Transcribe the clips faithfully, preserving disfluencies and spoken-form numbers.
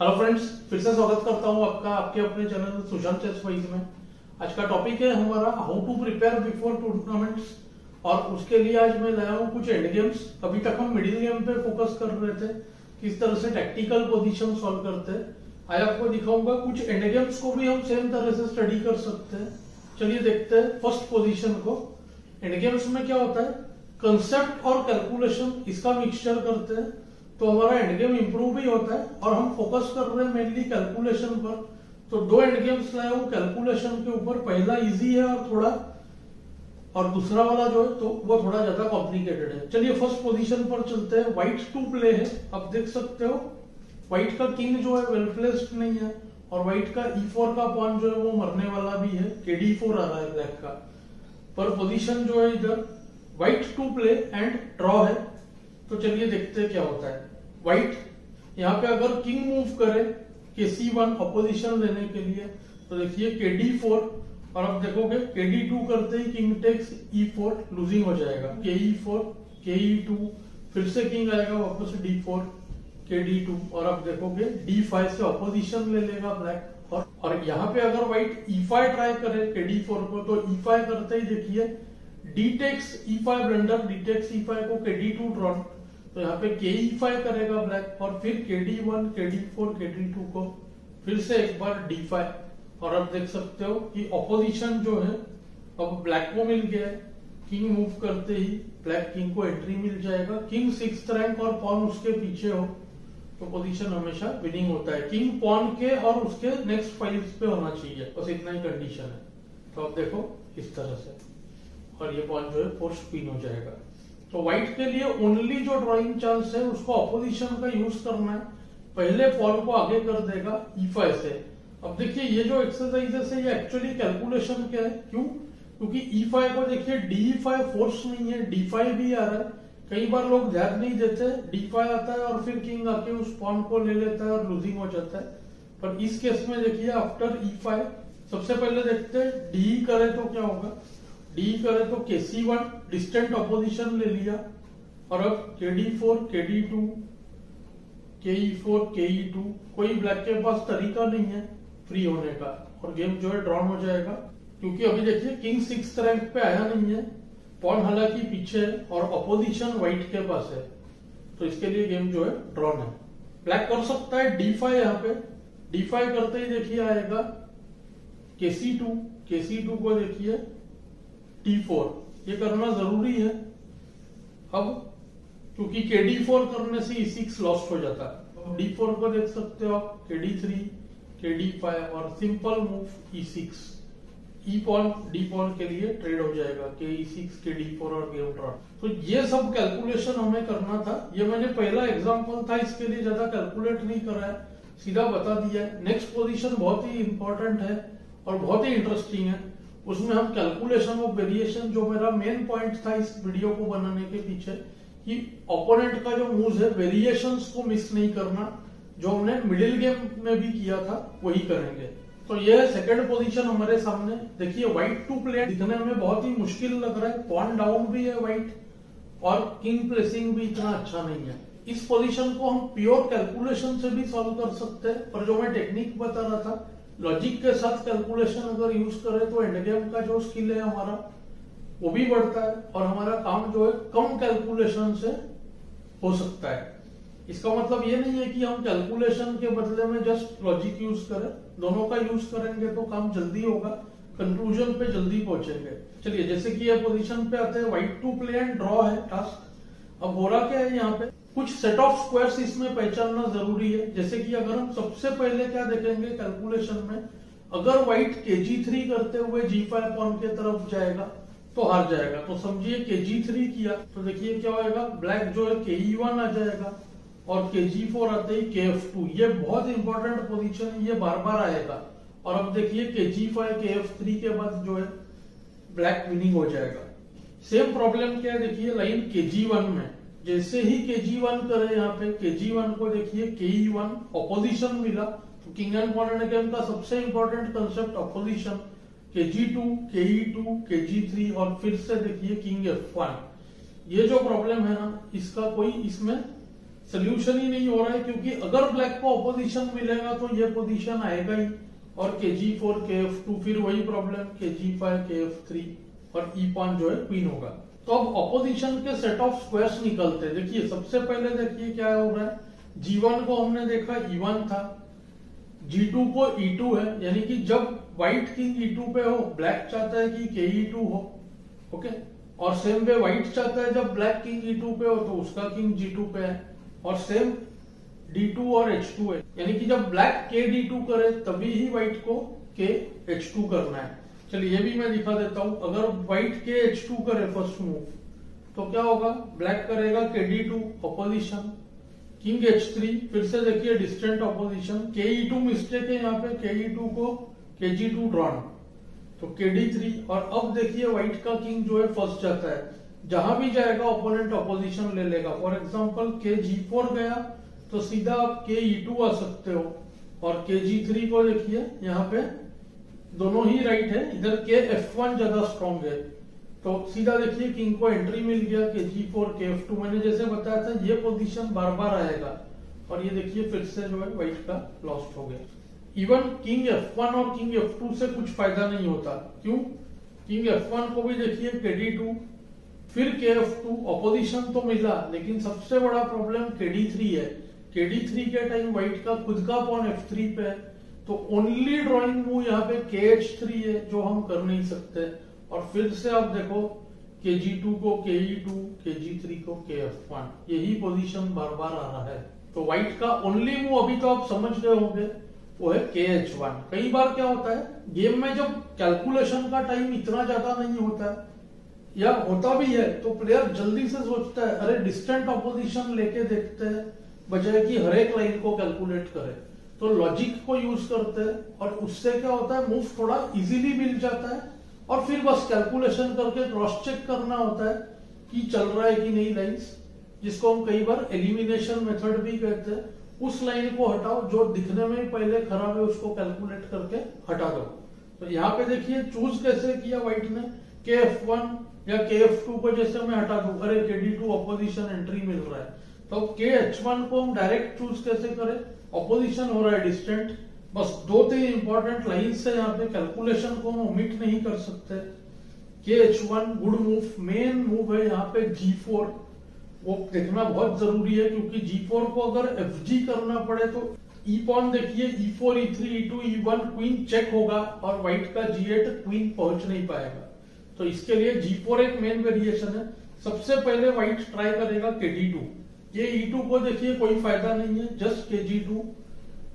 Hello friends, फिर से स्वागत करता हूं आपका आपके अपने चैनल सुशांत चेस में। आज का टॉपिक है हमारा how to prepare before tournaments, और उसके लिए आज मैं लाया हूं कुछ एंड गेम्स। अभी तक हम मिडिल गेम पे फोकस कर रहे थे, किस तरह से टैक्टिकल पोजीशन सॉल्व करते हैं। आज आपको दिखाऊंगा कुछ एंड गेम्स को भी हम सेम तरह से स्टडी कर सकते हैं। चलिए देखते हैं फर्स्ट पोजिशन को। एंड गेम्स में क्या होता है, कंसेप्ट और कैलकुलेशन इसका मिक्सचर करते हैं, तो हमारा एंड गेम इंप्रूव भी होता है। और हम फोकस कर रहे हैं मेनली कैलकुलेशन पर, तो दो एंड गेम्स लाए हूं कैलकुलेशन के ऊपर। पहला इजी है और थोड़ा, और दूसरा वाला जो है तो वो थोड़ा ज्यादा कॉम्प्लिकेटेड है। चलिए फर्स्ट पोजीशन पर चलते हैं। व्हाइट टू प्ले है, आप देख सकते हो व्हाइट का किंग जो है वेल प्लेस्ड नहीं है, और व्हाइट का ई फोर का पॉन जो है वो मरने वाला भी है, केडी फोर आ रहा है ब्लैक का। पर पोजीशन जो है इधर white to play and draw है, तो चलिए देखते हैं क्या होता है। व्हाइट यहाँ पे अगर किंग मूव करे के सी वन अपोजिशन लेने के लिए, तो देखिए के डी फोर, और आप देखोगे के डी टू करते ही king takes E four losing हो जाएगा। के ई फोर, के ई टू, फिर से किंग आएगा वापस D four, K D two, और आप देखोगे डी फाइव से अपोजिशन ले लेगा ब्लैक। और, और यहाँ पे अगर व्हाइट ई फाइव ट्राई करे के डी फोर को, तो ई फाइव करते ही देखिए D takes E five blunder, D takes E five को के डी टू ड्रॉन, तो यहाँ पे के ई फाइव करेगा ब्लैक, और फिर K D one, K D four, K D two को फिर से एक बार डी फाइव। और आप देख सकते हो कि ऑपोजिशन जो है अब ब्लैक को मिल गया है, किंग मूव करते ही ब्लैक किंग को एंट्री मिल जाएगा, किंग सिक्स्थ रैंक और पॉन उसके पीछे हो, तो पोजीशन हमेशा विनिंग होता है। किंग पॉन के और उसके नेक्स्ट फाइल्स पे होना चाहिए, बस इतना ही कंडीशन है। तो आप देखो इस तरह से, और ये पॉन जो है फोर्थ क्वीन हो जाएगा। तो व्हाइट के लिए ओनली जो ड्राइंग चांस है उसको ऑपोजिशन का यूज करना है। पहले पॉन को आगे कर देगा ई फाइव से। अब देखिए ये जो एक्सरसाइजेस है ये एक्चुअली कैलकुलेशन के है, क्यों? क्योंकि ई फाइव को देखिए डी फाइव फोर्स नहीं है, डी फाइव भी आ रहा है। कई बार लोग ध्यान नहीं देते, डी फाइव आता है और फिर किंग आके उस पॉन को ले लेता है और लूजिंग हो जाता है। पर इस केस में देखिए आफ्टर ई फाइव सबसे पहले देखते हैं डी करे तो क्या होगा। डी करे तो के सी वन डिस्टेंट ऑपोजिशन ले लिया, और अब K D four, K D two, K E four, के ई टू, कोई ब्लैक के पास तरीका नहीं है फ्री होने का, और गेम जो है ड्रॉन हो जाएगा। क्योंकि अभी देखिए किंग सिक्स्थ रैंक पे आया नहीं है, पॉन हालांकि पीछे है और ऑपोजिशन व्हाइट के पास है, तो इसके लिए गेम जो है ड्रॉन है। ब्लैक कर सकता है डी फाइव, यहाँ पे डी फाइव करते ही देखिए आएगा के सी टू, के सी टू को देखिए डी फोर, ये करना जरूरी है अब, क्योंकि के डी फोर करने से ई सिक्स लॉस्ट हो जाता है। डी फोर को देख सकते हो आप, K D three, K D five, और simple move E six, E pawn D pawn के लिए ट्रेड हो जाएगा, K E six, K D four और गेम ड्रॉ। तो ये सब कैलकुलेशन हमें करना था। ये मैंने पहला एग्जाम्पल था, इसके लिए ज्यादा कैलकुलेट नहीं करा है, सीधा बता दिया है। नेक्स्ट पोजिशन बहुत ही इंपॉर्टेंट है और बहुत ही इंटरेस्टिंग है, उसमें हम कैलकुलेशन ऑफ वेरिएशन, जो मेरा मेन पॉइंट था इस वीडियो को बनाने के पीछे, कि ओपोनेंट का जो मूव्स है वेरिएशंस को मिस नहीं करना, जो हमने मिडिल गेम में भी किया था वही करेंगे। तो यह सेकंड पोजीशन हमारे सामने। देखिए व्हाइट टू प्ले दिखने में बहुत ही मुश्किल लग रहा है, पॉन डाउन भी है व्हाइट और किंग प्लेसिंग भी इतना अच्छा नहीं है। इस पोजिशन को हम प्योर कैलकुलेशन से भी सॉल्व कर सकते हैं, पर जो मैं टेक्निक बता रहा था लॉजिक के साथ कैलकुलेशन अगर यूज करें तो एंडगेम का जो स्किल है हमारा वो भी बढ़ता है, और हमारा काम जो है कम कैलकुलेशन से हो सकता है। इसका मतलब ये नहीं है कि हम कैलकुलेशन के बदले में जस्ट लॉजिक यूज करें, दोनों का यूज करेंगे तो काम जल्दी होगा, कंक्लूजन पे जल्दी पहुंचेंगे। चलिए जैसे कि ये पोजीशन पे आते हैं, white to play and draw है टास्क। अब हो रहा क्या है, यहाँ पे कुछ सेट ऑफ स्क्वायर्स इसमें पहचानना जरूरी है। जैसे कि अगर हम सबसे पहले क्या देखेंगे कैलकुलेशन में, अगर व्हाइट के जी थ्री करते हुए जी फाइव पॉन के तरफ जाएगा तो हार जाएगा। तो समझिए के जी थ्री किया तो देखिए क्या होएगा, ब्लैक जो है के ई वन आ जाएगा, और के जी फोर आते ही के एफ टू, ये बहुत इंपॉर्टेंट पोजिशन है, ये बार बार आएगा। और अब देखिए K G five, K F three के बाद जो है ब्लैक विनिंग हो जाएगा। सेम प्रॉब्लम क्या है, देखिए लाइन के जी वन में जैसे ही के जी वन करे, यहाँ पे के जी वन को देखिए के ई वन ऑपोजिशन मिला, तो king and pawn endgame का सबसे इम्पोर्टेंट कंसेप्ट ऑपोजिशन। के जी टू, के ई टू, के जी थ्री, और फिर से देखिए किंग एफ वन। ये जो प्रॉब्लम है ना, इसका कोई इसमें सोल्यूशन ही नहीं हो रहा है, क्योंकि अगर ब्लैक को ऑपोजिशन मिलेगा तो ये पोजीशन आएगा ही और K G four K F two फिर वही problem K G five K F three और ई पान जो है क्वीन होगा। तो अब ऑपोजिशन के सेट ऑफ स्क्वायर्स निकलते हैं। देखिए सबसे पहले देखिए क्या हो रहा है, जी वन को हमने देखा ई वन था, जी टू को ई टू है, यानी कि जब व्हाइट किंग ई टू पे हो ब्लैक चाहता है कि के ई टू हो, ओके, और सेम वे व्हाइट चाहता है जब ब्लैक किंग ई टू पे हो तो उसका किंग जी टू पे है, और सेम डी टू और एच टू है, यानी कि जब ब्लैक के डी टू करे तभी ही व्हाइट को के एच टू करना है। चलिए ये भी मैं दिखा देता हूं। अगर व्हाइट के एच टू करे फर्स्ट मूव तो क्या होगा, ब्लैक करेगा K D two opposition, king H three, फिर से देखिए डिस्टेंट ऑपोजिशन, के ई टू मिस्टेक है यहाँ पे, के ई टू को के जी टू ड्रॉन, तो के डी थ्री, और अब देखिए व्हाइट का किंग जो है फर्स्ट जाता है, जहां भी जाएगा ओपोनेंट ऑपोजिशन ले लेगा। फॉर एग्जाम्पल के जी फोर गया तो सीधा आप के ई टू आ सकते हो, और के जी थ्री को देखिए यहाँ पे दोनों ही राइट है, इधर के एफ वन ज्यादा स्ट्रॉन्ग है तो सीधा देखिए किंग को एंट्री मिल गया K G four K F two, मैंने जैसे बताया था ये पोजीशन बार बार आएगा, और ये देखिए फिर से जो है व्हाइट का लॉस्ट हो गया। इवन किंग एफ वन और किंग एफ टू से कुछ फायदा नहीं होता, क्यों, किंग एफ वन को भी देखिए के डी टू फिर के एफ टू ऑपोजिशन तो मिला, लेकिन सबसे बड़ा प्रॉब्लम के डी थ्री है, के डी थ्री के टाइम व्हाइट का खुद का पॉन एफ थ्री पे है, तो ओनली ड्रॉइंग मूव यहाँ पे के एच थ्री है जो हम कर नहीं सकते, और फिर से आप देखो के जी टू को के ई टू, के जी थ्री को के एफ वन, यही पोजिशन बार बार आ रहा है। तो व्हाइट का ओनली मूव अभी तो आप समझ गए होंगे वो है के एच वन। कई बार क्या होता है गेम में जब कैलकुलेशन का टाइम इतना ज्यादा नहीं होता है या होता भी है तो प्लेयर जल्दी से सोचता है, अरे डिस्टेंट ऑपोजिशन लेके देखते हैं बजाय कि हर एक लाइन को कैलकुलेट करे, तो लॉजिक को यूज करते हैं और उससे क्या होता है मूव थोड़ा इजीली मिल जाता है, और फिर बस कैलकुलेशन करके क्रॉस चेक करना होता है कि चल रहा है कि नहीं लाइंस, जिसको हम कई बार एलिमिनेशन मेथड भी कहते हैं, उस लाइन को हटाओ जो दिखने में पहले खराब है उसको कैलकुलेट करके हटा दो। तो यहाँ पे देखिए चूज कैसे किया व्हाइट ने, के एफ वन या के एफ टू को जैसे मैं हटा दू, अरे K D two opposition entry मिल रहा है, तो के एच वन को हम डायरेक्ट चूज कैसे करें, ऑपोजिशन हो रहा है डिस्टेंट, बस दो तीन इंपॉर्टेंट लाइन्स है यहाँ पे, कैलकुलेशन को हम ओमिट नहीं कर सकते। K H one good move, main move है यहाँ पे जी फोर, वो देखना बहुत जरूरी है क्योंकि जी फोर को अगर एफ जी करना पड़े तो ई पॉन देखिए E four E three E two E one queen check होगा और व्हाइट का जी एट क्वीन पहुंच नहीं पाएगा, तो इसके लिए जी फोर एक मेन वेरिएशन है। सबसे पहले व्हाइट ट्राई करेगा के डी टू, ये ई टू को देखिए कोई फायदा नहीं है, जस्ट के जी टू,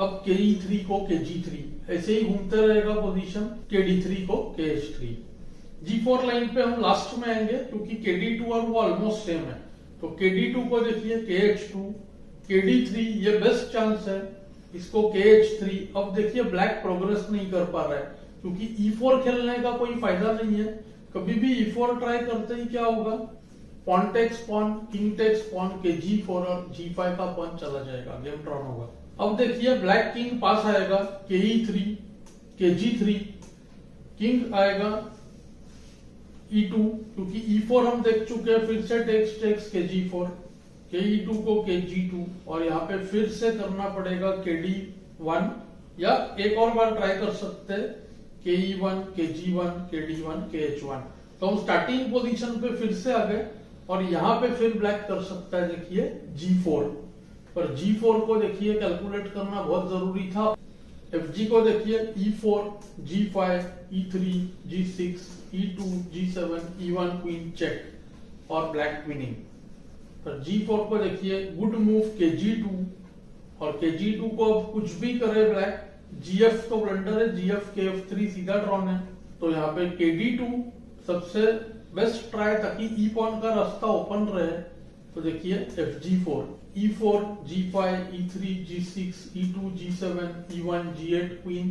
अब के ई थ्री को के जी थ्री, ऐसे ही घूमते रहेगा पोजीशन, के डी थ्री को K H three. G four line पे हम लास्ट में आएंगे क्योंकि के डी टू और वो ऑलमोस्ट सेम है, तो के डी टू को देखिए K H two, K D three, ये बेस्ट चांस है, इसको के एच थ्री। अब देखिए ब्लैक प्रोग्रेस नहीं कर पा रहा है क्योंकि ई फोर खेलने का कोई फायदा नहीं है, कभी भी ई फोर ट्राई करते ही क्या होगा, pawn takes pawn, king takes pawn, K G four और जी फाइव का पॉन चला जाएगा, गेम ड्रॉन होगा। अब देखिए ब्लैक किंग पास आएगा के ई थ्री, के जी थ्री, किंग आएगा ई टू, क्योंकि ई फोर हम देख चुके हैं, फिर से टेक्स टेक्स के जी फोर, के ई टू को के जी टू, और यहाँ पे फिर से करना पड़ेगा के डी वन, या एक और बार ट्राई कर सकते हैं के E one, K G one, K D one, K H one, तो हम स्टार्टिंग पोजीशन पे फिर से आ गए, और यहाँ पे फिर ब्लैक कर सकता है देखिए जी फोर, पर जी फोर को देखिए कैलकुलेट करना बहुत जरूरी था। एफजी को देखिए E four, G five, E three, G six, E two, G seven, E one queen check और ब्लैक विनिंग, पर जी फोर को देखिए गुड मूव के जी टू, और के जी टू को अब कुछ भी करे ब्लैक, जीएफ तो ब्लंडर है, जीएफ के एफ थ्री सीधा ड्रॉन है, तो यहाँ पे के डी टू सबसे बेस्ट ट्राई ताकि ई पॉन का रास्ता ओपन रहे, तो देखिए F G four, E four, G five, E three, G six, E two, G seven, E one, G eight queen,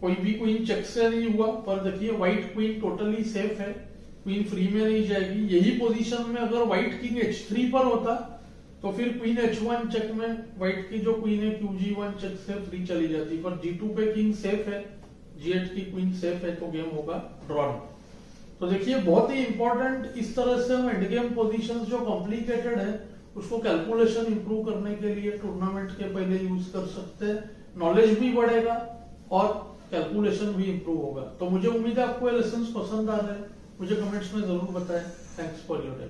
कोई भी क्वीन चेक से नहीं हुआ, पर देखिए व्हाइट क्वीन टोटली सेफ है, क्वीन फ्री में नहीं जाएगी। यही पोजीशन में अगर व्हाइट किंग एच थ्री पर होता तो फिर क्वीन एच वन चेक में व्हाइट की जो क्वीन है क्यू जी वन चेक से फ्री चली जाती, पर जी टू पे किंग सेफ है, जी एट की क्वीन सेफ है, तो गेम होगा ड्रॉन। तो देखिए बहुत ही इंपॉर्टेंट इस तरह से हम एंड गेम पोजीशंस जो कॉम्प्लिकेटेड है उसको कैलकुलेशन इंप्रूव करने के लिए टूर्नामेंट के पहले यूज कर सकते हैं, नॉलेज भी बढ़ेगा और कैलकुलेशन भी इंप्रूव होगा। तो मुझे उम्मीद है आपको ये लेसन पसंद आ रहे हैं, मुझे कमेंट्स में जरूर बताएं। Thanks for your time.